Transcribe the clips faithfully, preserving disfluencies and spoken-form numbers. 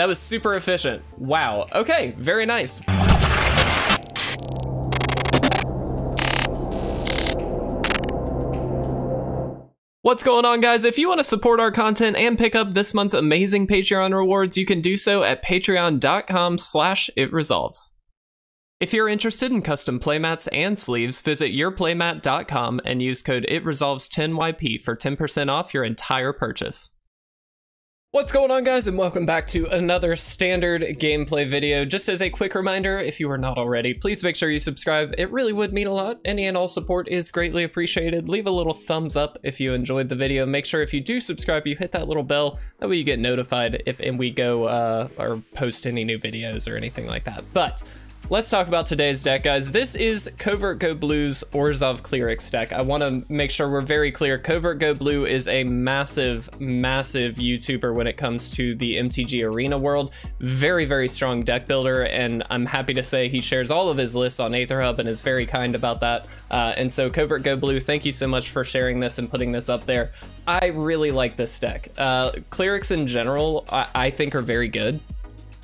That was super efficient. Wow. Okay, very nice. What's going on, guys? If you want to support our content and pick up this month's amazing Patreon rewards, you can do so at patreon dot com slash it resolves. If you're interested in custom playmats and sleeves, visit your playmat dot com and use code it resolves ten Y P for ten percent off your entire purchase. What's going on, guys, and welcome back to another standard gameplay video. Just as a quick reminder, if you are not already, please make sure you subscribe. It really would mean a lot. Any and all support is greatly appreciated. Leave a little thumbs up if you enjoyed the video. Make sure if you do subscribe, you hit that little bell. That way you get notified if and we go uh, or post any new videos or anything like that. But let's talk about today's deck, guys. This is Covert Go Blue's Orzhov Cleric deck. I want to make sure we're very clear. Covert Go Blue is a massive, massive YouTuber when it comes to the M T G Arena world. Very, very strong deck builder, and I'm happy to say he shares all of his lists on Aether Hub and is very kind about that. Uh, and so Covert Go Blue, thank you so much for sharing this and putting this up there. I really like this deck. Uh, clerics in general, I, I think are very good.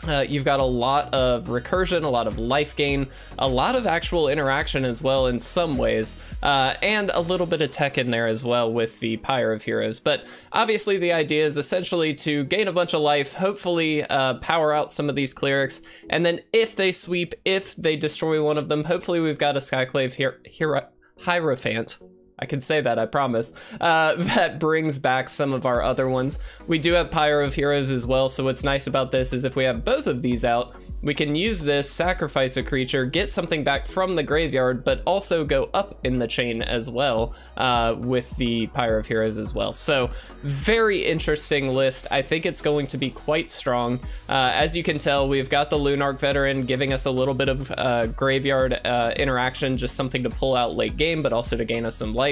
Uh, you've got a lot of recursion, a lot of life gain, a lot of actual interaction as well in some ways, uh, and a little bit of tech in there as well with the Pyre of Heroes. But obviously the idea is essentially to gain a bunch of life, hopefully uh, power out some of these clerics, and then if they sweep, if they destroy one of them, hopefully we've got a Skyclave Hier- Hier- Hierophant. I can say that, I promise. Uh, that brings back some of our other ones. We do have Pyre of Heroes as well, so what's nice about this is if we have both of these out, we can use this, sacrifice a creature, get something back from the graveyard, but also go up in the chain as well uh, with the Pyre of Heroes as well. So very interesting list. I think it's going to be quite strong. Uh, as you can tell, we've got the Lunarch Veteran giving us a little bit of uh, graveyard uh, interaction, just something to pull out late game, but also to gain us some life.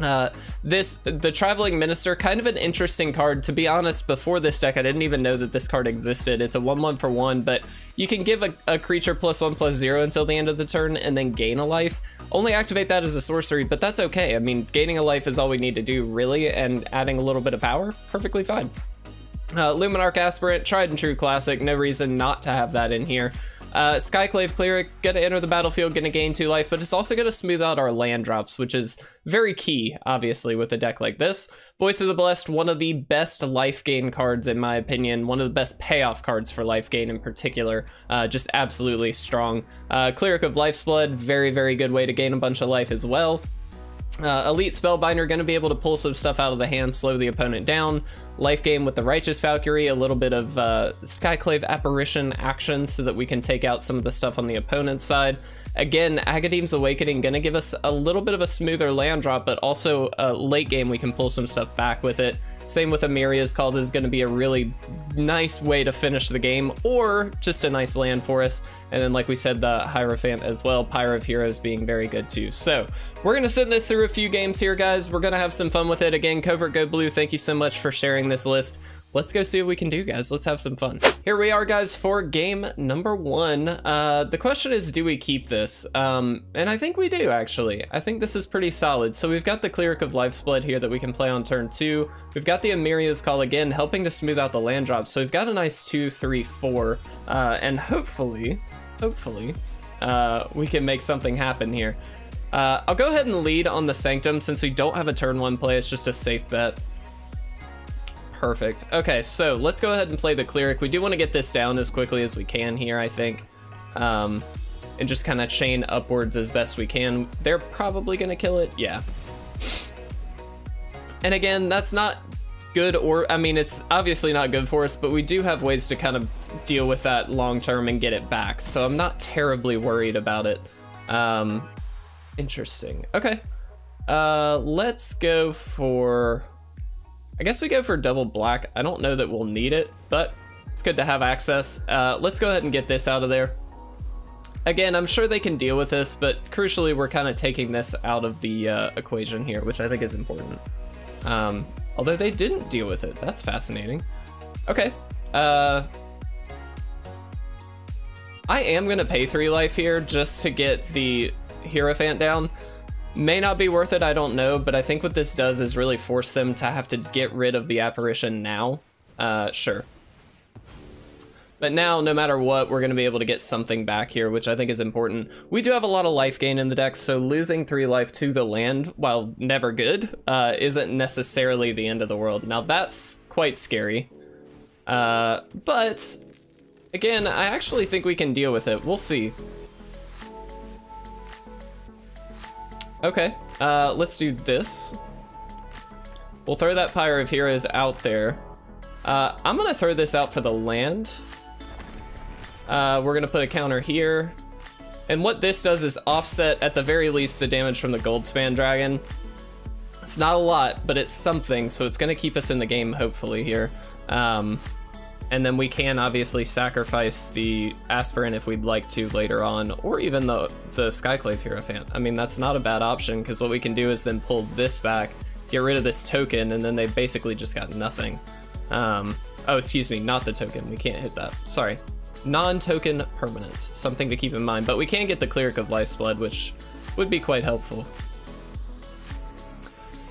Uh, this, the Traveling Minister, kind of an interesting card. To be honest, before this deck, I didn't even know that this card existed. It's a one one for one, but you can give a, a creature plus one plus zero until the end of the turn and then gain a life. Only activate that as a sorcery, but that's okay. I mean, gaining a life is all we need to do, really, and adding a little bit of power, perfectly fine. Uh, Luminarch Aspirant, tried and true classic, no reason not to have that in here. Uh, Skyclave Cleric, gonna enter the battlefield, gonna gain two life, but it's also gonna smooth out our land drops, which is very key, obviously, with a deck like this. Voice of the Blessed, one of the best life gain cards, in my opinion, one of the best payoff cards for life gain in particular, uh, just absolutely strong. Uh, Cleric of Life's Bond, very, very good way to gain a bunch of life as well. Uh, Elite Spellbinder, going to be able to pull some stuff out of the hand, slow the opponent down. Life game with the Righteous Valkyrie, a little bit of uh, Skyclave Apparition action so that we can take out some of the stuff on the opponent's side. Again, Agadeem's Awakening, going to give us a little bit of a smoother land drop, but also uh, late game we can pull some stuff back with it. Same with Emeria's Call. This is going to be a really nice way to finish the game, or just a nice land for us. And then, like we said, the Hierophant as well, Pyre of Heroes being very good too. So we're going to send this through a few games here, guys. We're going to have some fun with it. Again, Covert Go Blue, thank you so much for sharing this list. Let's go see what we can do, guys. Let's have some fun. Here we are, guys, for game number one. Uh, the question is, do we keep this? Um, and I think we do, actually. I think this is pretty solid. So we've got the Cleric of Life's Blood here that we can play on turn two. We've got the Emeria's Call again, helping to smooth out the land drop. So we've got a nice two, three, four. Uh, and hopefully, hopefully, uh, we can make something happen here. Uh, I'll go ahead and lead on the Sanctum since we don't have a turn one play. It's just a safe bet. Perfect. Okay, so let's go ahead and play the Cleric. We do want to get this down as quickly as we can here, I think, um, and just kind of chain upwards as best we can. They're probably going to kill it. Yeah. And again, that's not good, or I mean, it's obviously not good for us, but we do have ways to kind of deal with that long term and get it back. So I'm not terribly worried about it. Um, interesting. Okay, uh, let's go for... I guess we go for double black. I don't know that we'll need it, but it's good to have access. Uh, let's go ahead and get this out of there. Again, I'm sure they can deal with this, but crucially, we're kind of taking this out of the uh, equation here, which I think is important. Um, although they didn't deal with it. That's fascinating. Okay. Uh, I am going to pay three life here just to get the Hierophant down. May not be worth it, I don't know, but I think what this does is really force them to have to get rid of the Apparition now. Uh, sure. But now, no matter what, we're going to be able to get something back here, which I think is important. We do have a lot of life gain in the deck, so losing three life to the land, while never good, uh, isn't necessarily the end of the world. Now, that's quite scary. Uh, but, again, I actually think we can deal with it. We'll see. Okay, uh, let's do this. We'll throw that Pyre of Heroes out there. Uh, I'm going to throw this out for the land. Uh, we're going to put a counter here. And what this does is offset, at the very least, the damage from the Goldspan Dragon. It's not a lot, but it's something, so it's going to keep us in the game, hopefully, here. Um, and then we can obviously sacrifice the Aspirant if we'd like to later on, or even the, the Skyclave Hierophant. I mean, that's not a bad option, because what we can do is then pull this back, get rid of this token, and then they basically just got nothing. Um, oh, excuse me, not the token. We can't hit that. Sorry. Non-token permanent. Something to keep in mind. But we can get the Cleric of Life's Bond, which would be quite helpful.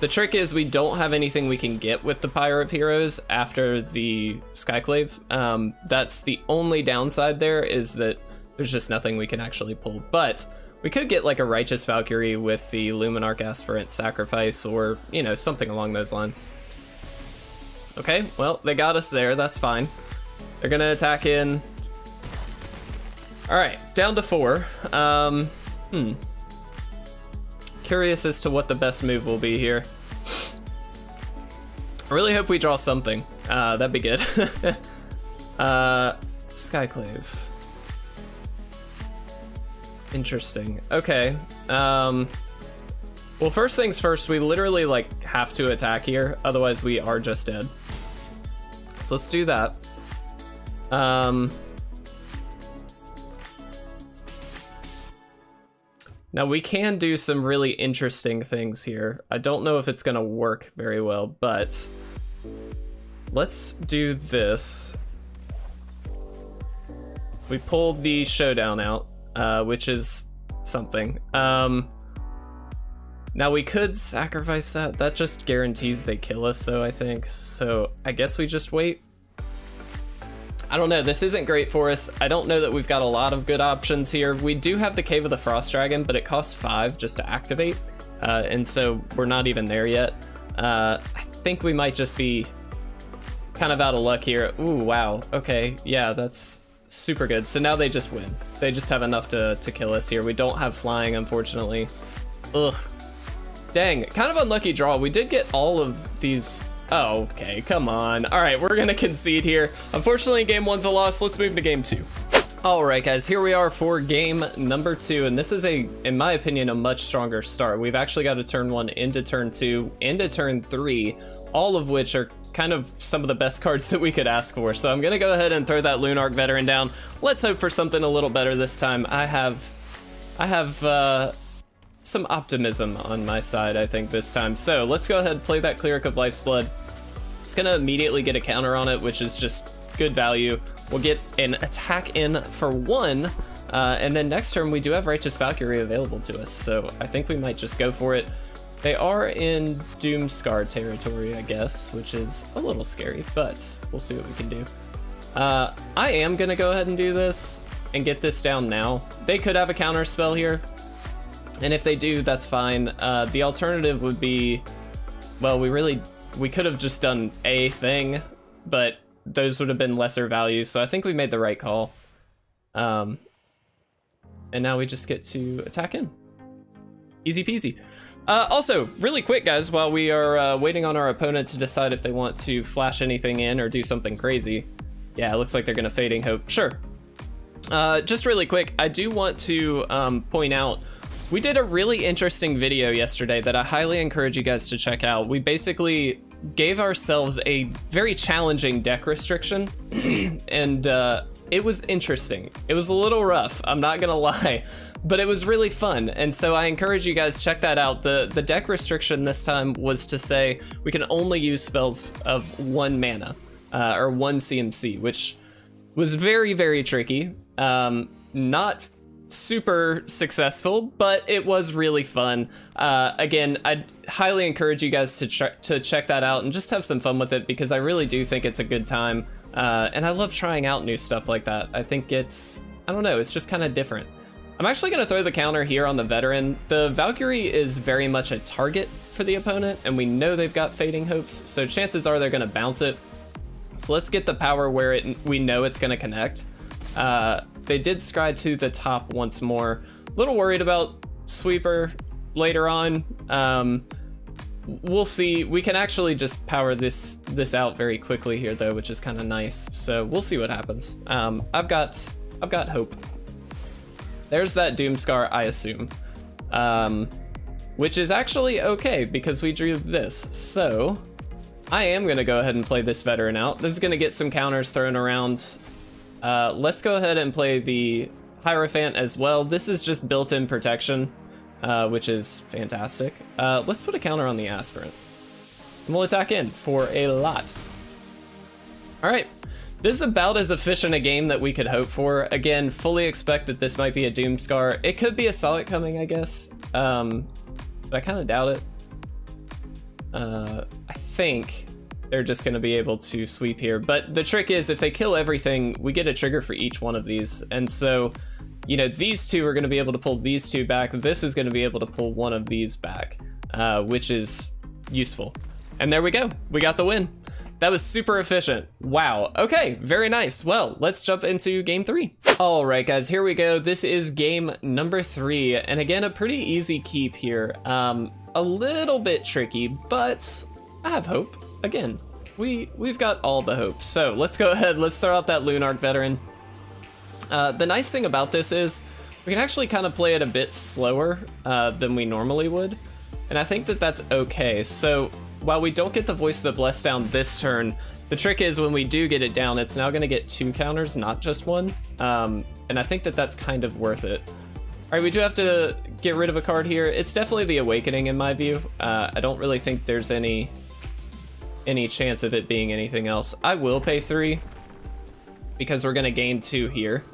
The trick is we don't have anything we can get with the Pyre of Heroes after the Skyclave. Um, that's the only downside there, is that there's just nothing we can actually pull. But we could get like a Righteous Valkyrie with the Luminarch Aspirant sacrifice, or, you know, something along those lines. Okay, well, they got us there. That's fine. They're going to attack in. All right, down to four. Um, hmm. Curious as to what the best move will be here. I really hope we draw something. Uh, that'd be good. uh, Skyclave. Interesting. Okay. Um... Well, first things first, we literally, like, have to attack here. Otherwise, we are just dead. So let's do that. Um, now, we can do some really interesting things here. I don't know if it's going to work very well, but let's do this. We pulled the Showdown out, uh, which is something. Um... Now we could sacrifice that. That just guarantees they kill us though, I think. So I guess we just wait. I don't know, this isn't great for us. I don't know that we've got a lot of good options here. We do have the Cave of the Frost Dragon, but it costs five just to activate. Uh, and so we're not even there yet. Uh, I think we might just be kind of out of luck here. Ooh, wow, okay, yeah, that's super good. So now they just win. They just have enough to, to kill us here. We don't have flying, unfortunately. Ugh. Dang, kind of unlucky draw. We did get all of these. Oh, okay, come on. All right, we're gonna concede here. Unfortunately, game one's a loss. Let's move to game two. All right, guys, here we are for game number two, and this is a, in my opinion, a much stronger start. We've actually got a turn one into turn two, into turn three, all of which are kind of some of the best cards that we could ask for. So I'm gonna go ahead and throw that Lunarch Veteran down. Let's hope for something a little better this time. I have, I have, uh, some optimism on my side, I think, this time. So let's go ahead and play that Cleric of Life's Blood. It's gonna immediately get a counter on it, which is just good value. We'll get an attack in for one, uh, and then next turn we do have Righteous Valkyrie available to us, so I think we might just go for it. They are in Doomscar territory, I guess, which is a little scary, but we'll see what we can do. Uh, I am gonna go ahead and do this and get this down now. They could have a counter spell here, and if they do, that's fine. Uh, the alternative would be, well, we really, we could have just done a thing, but those would have been lesser values, so I think we made the right call. Um, and now we just get to attack in. Easy peasy. Uh, also, really quick, guys, while we are uh, waiting on our opponent to decide if they want to flash anything in or do something crazy. Yeah, it looks like they're gonna Fading Hope. Sure. Uh, just really quick, I do want to um, point out, we did a really interesting video yesterday that I highly encourage you guys to check out. We basically gave ourselves a very challenging deck restriction, and uh, it was interesting. It was a little rough, I'm not gonna lie, but it was really fun. And so I encourage you guys to check that out. The, the deck restriction this time was to say we can only use spells of one mana uh, or one C M C, which was very, very tricky. Um, not super successful, but it was really fun. Uh, again, I highly encourage you guys to, ch to check that out and just have some fun with it, because I really do think it's a good time. Uh, and I love trying out new stuff like that. I think it's, I don't know, it's just kind of different. I'm actually going to throw the counter here on the veteran. The Valkyrie is very much a target for the opponent, and we know they've got Fading Hopes, so chances are they're going to bounce it. So let's get the power where it, we know it's going to connect. Uh, they did scry to the top once more. A little worried about Sweeper later on. Um, we'll see. We can actually just power this this out very quickly here though, which is kind of nice. So we'll see what happens. Um, I've got I've got hope. There's that Doomscar, I assume, um, which is actually okay because we drew this. So I am gonna go ahead and play this veteran out. This is gonna get some counters thrown around. Uh, let's go ahead and play the Hierophant as well. This is just built-in protection, uh, which is fantastic. Uh, let's put a counter on the Aspirant. And we'll attack in for a lot. All right, this is about as efficient a game that we could hope for. Again, fully expect that this might be a Doomscar. It could be a Solid Coming, I guess, um, but I kind of doubt it. Uh, I think they're just going to be able to sweep here. But the trick is if they kill everything, we get a trigger for each one of these. And so, you know, these two are going to be able to pull these two back. This is going to be able to pull one of these back, uh, which is useful. And there we go. We got the win. That was super efficient. Wow. Okay, very nice. Well, let's jump into game three. All right, guys, here we go. This is game number three. And again, a pretty easy keep here. Um, a little bit tricky, but I have hope. Again, we, we've got all the hope. So let's go ahead, let's throw out that Lunarch Veteran. Uh, the nice thing about this is we can actually kind of play it a bit slower uh, than we normally would. And I think that that's okay. So while we don't get the Voice of the Blessed down this turn, the trick is when we do get it down, it's now gonna get two counters, not just one. Um, and I think that that's kind of worth it. All right, we do have to get rid of a card here. It's definitely the Awakening in my view. Uh, I don't really think there's any any chance of it being anything else. I will pay three because we're gonna gain two here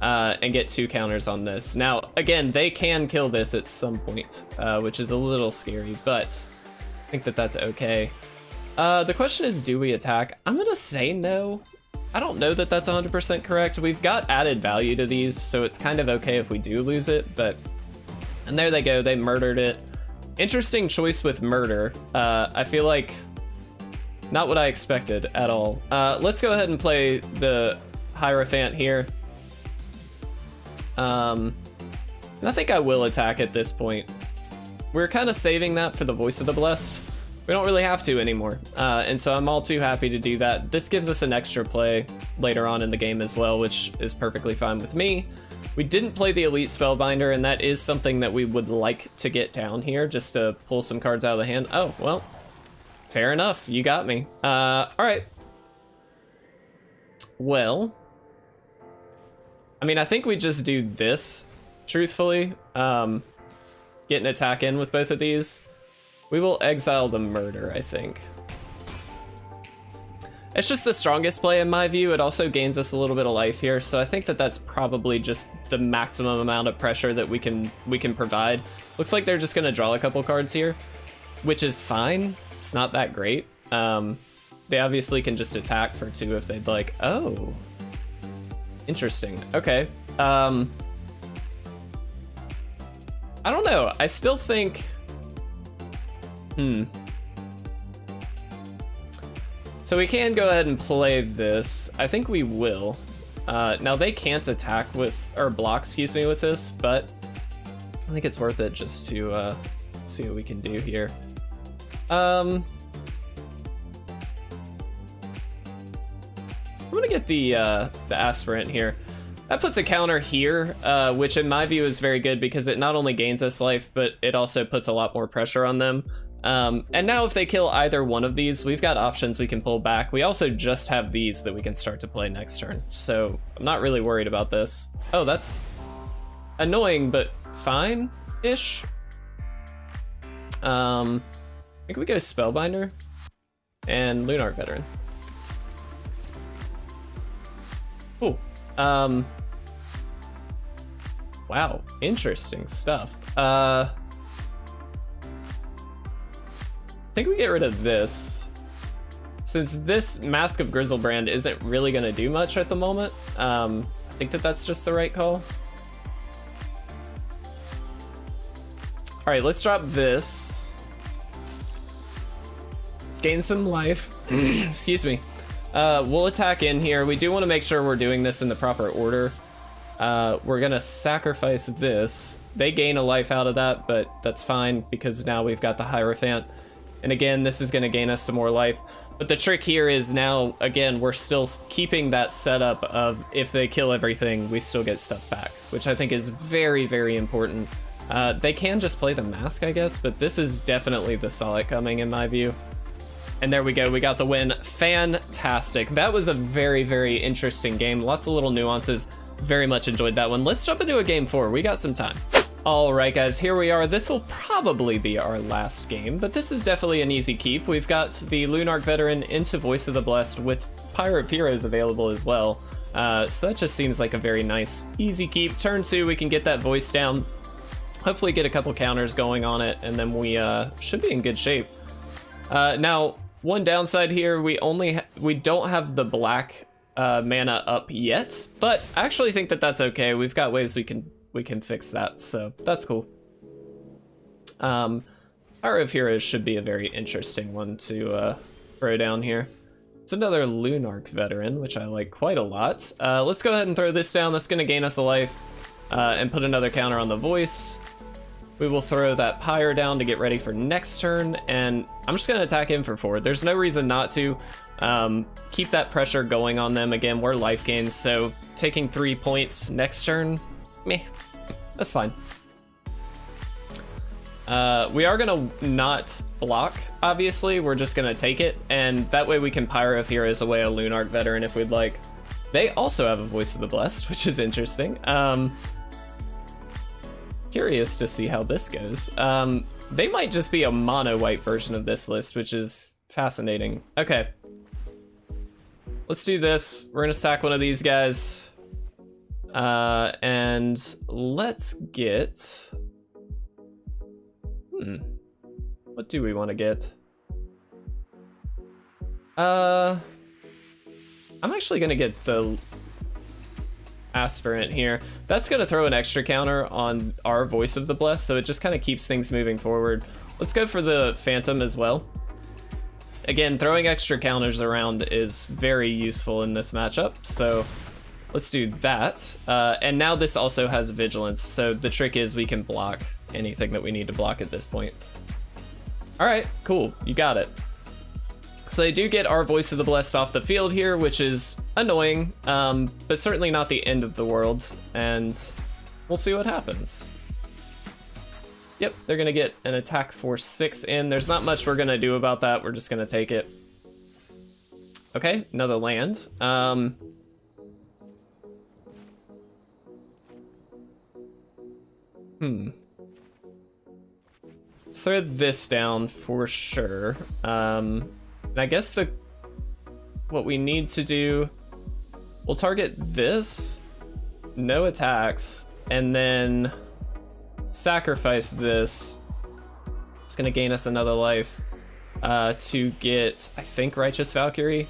uh, and get two counters on this. Now, again, they can kill this at some point, uh, which is a little scary, but I think that that's okay. Uh, the question is, do we attack? I'm gonna say no. I don't know that that's one hundred percent correct. We've got added value to these, so it's kind of okay if we do lose it, but, and there they go, they murdered it. Interesting choice with murder. Uh, I feel like not what I expected at all. Uh, let's go ahead and play the Hierophant here. Um, and I think I will attack at this point. We're kind of saving that for the Voice of the Blessed. We don't really have to anymore. Uh, and so I'm all too happy to do that. This gives us an extra play later on in the game as well, which is perfectly fine with me. We didn't play the Elite Spellbinder, and that is something that we would like to get down here just to pull some cards out of the hand. Oh, well. Fair enough, you got me. Uh, all right. Well, I mean, I think we just do this, truthfully. Um, get an attack in with both of these. We will exile the murder, I think. It's just the strongest play in my view. It also gains us a little bit of life here, so I think that that's probably just the maximum amount of pressure that we can we can provide. Looks like they're just gonna draw a couple cards here, which is fine. It's not that great. Um, they obviously can just attack for two if they'd like. Oh, interesting. Okay. Um, I don't know. I still think, hmm. So we can go ahead and play this. I think we will. Uh, now they can't attack with, or block, excuse me, with this, but I think it's worth it just to uh, see what we can do here. Um, I'm gonna get the uh, the Aspirant here. That puts a counter here, uh, which in my view is very good because it not only gains us life, but it also puts a lot more pressure on them. Um, and now if they kill either one of these, we've got options we can pull back. We also just have these that we can start to play next turn. So I'm not really worried about this. Oh, that's annoying, but fine-ish. Um... I think we go Spellbinder and Lunarch Veteran. Cool. Um, wow, interesting stuff. Uh, I think we get rid of this. It's since this Mask of Grizzlebrand isn't really going to do much at the moment, um, I think that that's just the right call. All right, let's drop this. Let's gain some life. Excuse me. Uh, we'll attack in here. We do want to make sure we're doing this in the proper order. Uh, we're going to sacrifice this. They gain a life out of that, but that's fine because now we've got the Hierophant. And again, this is going to gain us some more life. But the trick here is now, again, we're still keeping that setup of if they kill everything, we still get stuff back, which I think is very, very important. Uh, they can just play the mask, I guess, but this is definitely the saw it coming in my view. And there we go. We got the win. Fantastic. That was a very, very interesting game. Lots of little nuances. Very much enjoyed that one. Let's jump into a game four. We got some time. All right, guys, here we are. This will probably be our last game, but this is definitely an easy keep. We've got the Lunarch Veteran into Voice of the Blessed with Pyre of Heroes available as well. Uh, so that just seems like a very nice, easy keep. Turn two, we can get that voice down. Hopefully get a couple counters going on it, and then we uh, should be in good shape. Uh, now, one downside here, we only ha we don't have the black uh, mana up yet, but I actually think that that's okay. We've got ways we can we can fix that, so that's cool. Um, Pyre of Heroes should be a very interesting one to uh, throw down here. It's another Lunarch Veteran, which I like quite a lot. Uh, let's go ahead and throw this down. That's going to gain us a life, uh, and put another counter on the voice. We will throw that Pyre down to get ready for next turn, and I'm just going to attack him for four. There's no reason not to. Um, keep that pressure going on them. Again, we're life gains, so taking three points next turn, meh, that's fine. Uh, we are going to not block, obviously. We're just going to take it, and that way we can Pyre of Heroes away a Lunarch Veteran if we'd like. They also have a Voice of the Blessed, which is interesting. Um... Curious to see how this goes. Um, they might just be a mono-white version of this list, which is fascinating. Okay. Let's do this. We're gonna sack one of these guys. Uh, and let's get... Hmm. What do we want to get? Uh, I'm actually gonna get the... Aspirant here. That's going to throw an extra counter on our Voice of the Blessed, so it just kind of keeps things moving forward. Let's go for the Phantom as well. Again, throwing extra counters around is very useful in this matchup, so let's do that. Uh, and now this also has Vigilance, so the trick is we can block anything that we need to block at this point. All right, cool. You got it. So they do get our Voice of the Blessed off the field here, which is annoying, um, but certainly not the end of the world, and we'll see what happens. Yep, they're going to get an attack for six in. There's not much we're going to do about that. We're just going to take it. Okay, another land. Um, hmm. Let's throw this down for sure. Um... And I guess the what we need to do, we'll target this, no attacks, and then sacrifice this. It's going to gain us another life uh, to get, I think, Righteous Valkyrie.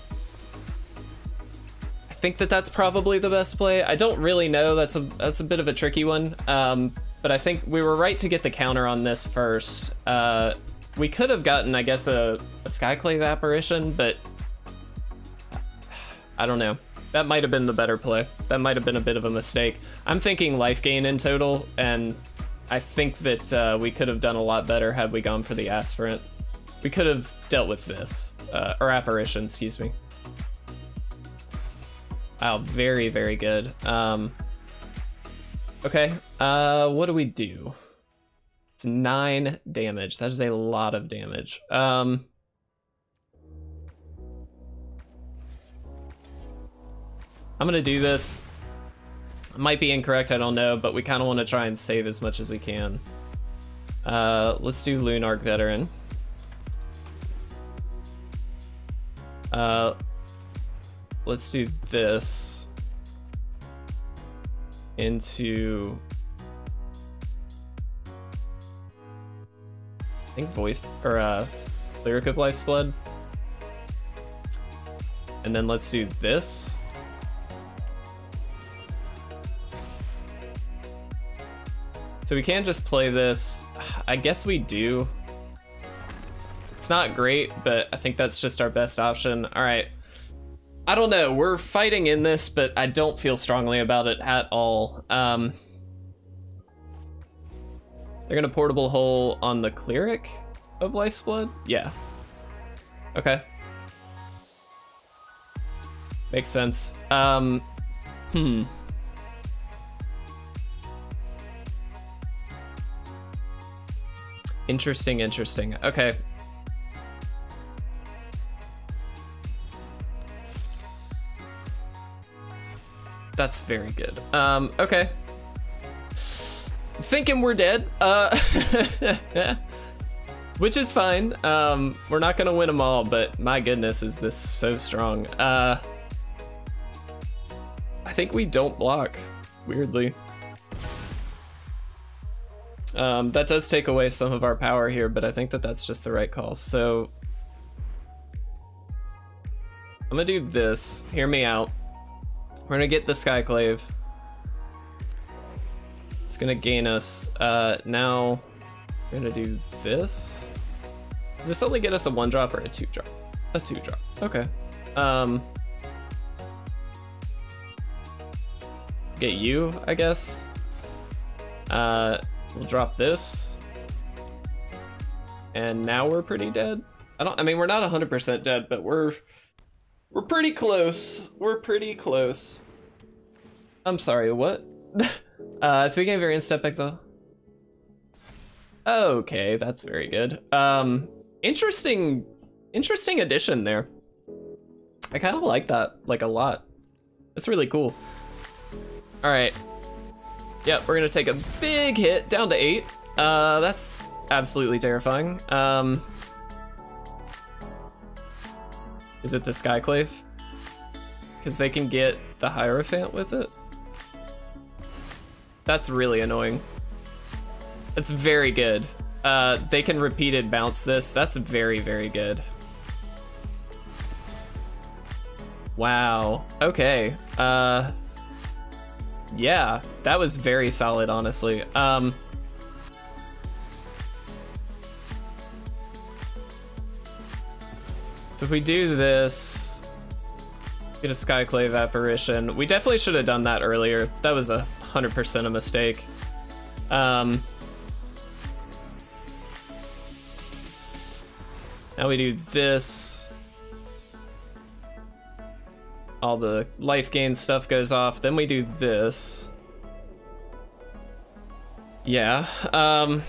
I think that that's probably the best play. I don't really know. That's a that's a bit of a tricky one, um, but I think we were right to get the counter on this first. Uh, We could have gotten, I guess, a, a Skyclave Apparition, but I don't know. That might have been the better play. That might have been a bit of a mistake. I'm thinking life gain in total, and I think that uh, we could have done a lot better had we gone for the Aspirant. We could have dealt with this, uh, or Apparition, excuse me. Wow, very, very good. Um, okay, uh, what do we do? Nine damage. That is a lot of damage. Um, I'm gonna do this. It might be incorrect, I don't know, but we kind of want to try and save as much as we can. Uh, let's do Lunarch Veteran. Uh, let's do this into. I think voice or uh Cleric of Life's Blood. And then let's do this. So we can just play this. I guess we do. It's not great, but I think that's just our best option. All right. I don't know. We're fighting in this, but I don't feel strongly about it at all. Um, they're going to Portable Hole on the Cleric of Life's Blood? Yeah. Okay. Makes sense. Um, hmm. Interesting, interesting. Okay. That's very good. Um, okay. Thinking we're dead. Uh, which is fine. Um, we're not going to win them all, but my goodness, is this so strong. Uh, I think we don't block, weirdly. Um, that does take away some of our power here, but I think that that's just the right call. So I'm gonna do this. Hear me out. We're gonna get the Skyclave. It's gonna gain us. Uh, now we're gonna do this. Does this only get us a one drop or a two drop? A two drop. Okay. Um, get you, I guess. Uh. We'll drop this. And now we're pretty dead. I don't I mean we're not one hundred percent dead, but we're we're pretty close. We're pretty close. I'm sorry, what? uh three game variant step exile. Okay, that's very good. Um interesting interesting addition there. I kind of like that like a lot. That's really cool. All right. Yep, we're gonna take a big hit, down to eight. Uh, that's absolutely terrifying. Um, is it the Skyclave? Because they can get the Hierophant with it. That's really annoying. That's very good. Uh, they can repeated bounce this. That's very, very good. Wow, okay. Uh, Yeah, that was very solid, honestly. Um, so if we do this, get a Skyclave Apparition. We definitely should have done that earlier. That was a hundred percent a mistake. Um, now we do this. All the life gain stuff goes off. Then we do this. Yeah. Um,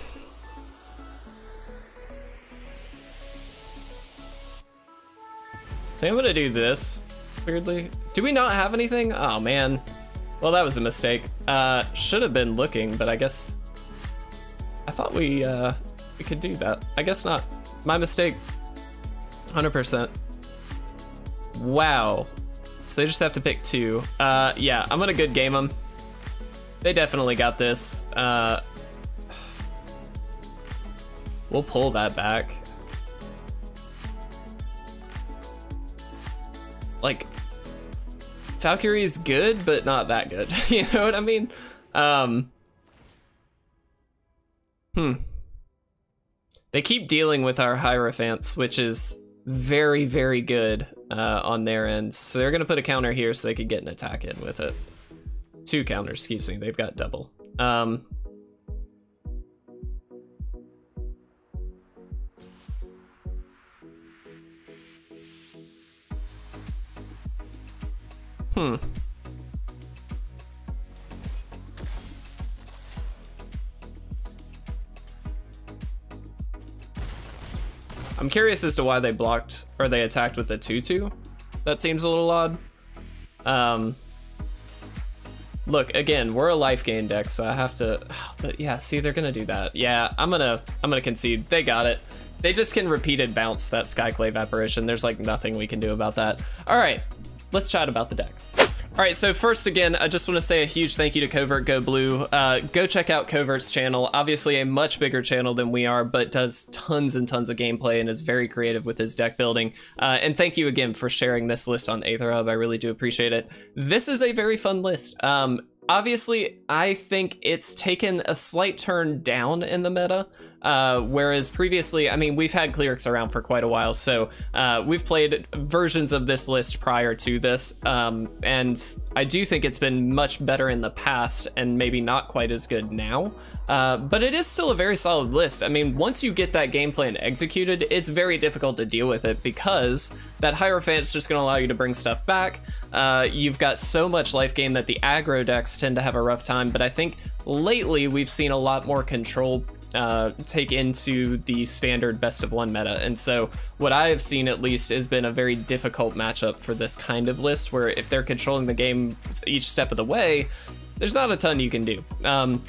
I think I'm gonna do this, weirdly. Do we not have anything? Oh man. Well, that was a mistake. Uh, should have been looking, but I guess I thought we, uh, we could do that. I guess not. My mistake, one hundred percent. Wow. So they just have to pick two. Uh, yeah, I'm gonna good game them. They definitely got this. Uh, we'll pull that back. Like, Valkyrie is good, but not that good. You know what I mean? Um, hmm. They keep dealing with our Hierophants, which is very, very good uh, on their end. So they're gonna put a counter here so they could get an attack in with it. Two counters, excuse me, they've got double. Um, hmm. I'm curious as to why they blocked or they attacked with the two two. That seems a little odd. Um, look, again, we're a life gain deck, so I have to. But yeah, see, they're gonna do that. Yeah, I'm gonna, I'm gonna concede. They got it. They just can repeated bounce that Skyclave Apparition. There's like nothing we can do about that. All right, let's chat about the deck. All right, so first, again, I just want to say a huge thank you to Covert Go Blue. Uh, go check out Covert's channel. Obviously a much bigger channel than we are, but does tons and tons of gameplay and is very creative with his deck building. Uh, and thank you again for sharing this list on Aether Hub. I really do appreciate it. This is a very fun list. Um, Obviously, I think it's taken a slight turn down in the meta, uh, whereas previously, I mean, we've had clerics around for quite a while, so uh, we've played versions of this list prior to this, um, and I do think it's been much better in the past and maybe not quite as good now, uh, but it is still a very solid list. I mean, once you get that game plan executed, it's very difficult to deal with it because that Hierophant's just going to allow you to bring stuff back. Uh, you've got so much life gain that the aggro decks tend to have a rough time, but I think lately we've seen a lot more control uh, take into the standard best of one meta, and so what I've seen at least has been a very difficult matchup for this kind of list, where if they're controlling the game each step of the way, there's not a ton you can do. Um,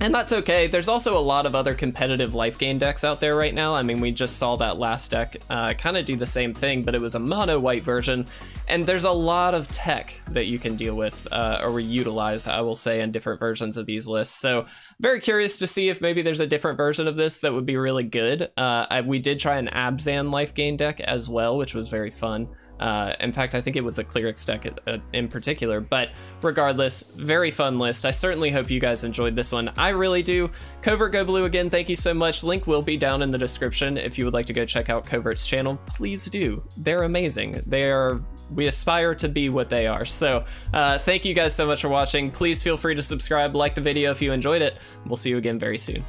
And that's okay. There's also a lot of other competitive life gain decks out there right now. I mean, we just saw that last deck uh, kind of do the same thing, but it was a mono white version. And there's a lot of tech that you can deal with uh, or utilize, I will say, in different versions of these lists. So very curious to see if maybe there's a different version of this that would be really good. Uh, I, we did try an Abzan life gain deck as well, which was very fun. Uh, in fact, I think it was a Cleric deck in particular, but regardless, very fun list. I certainly hope you guys enjoyed this one. I really do. Covert Go Blue, again, thank you so much. Link will be down in the description. If you would like to go check out Covert's channel, please do. They're amazing. They are, we aspire to be what they are. So uh, thank you guys so much for watching. Please feel free to subscribe, like the video if you enjoyed it. We'll see you again very soon.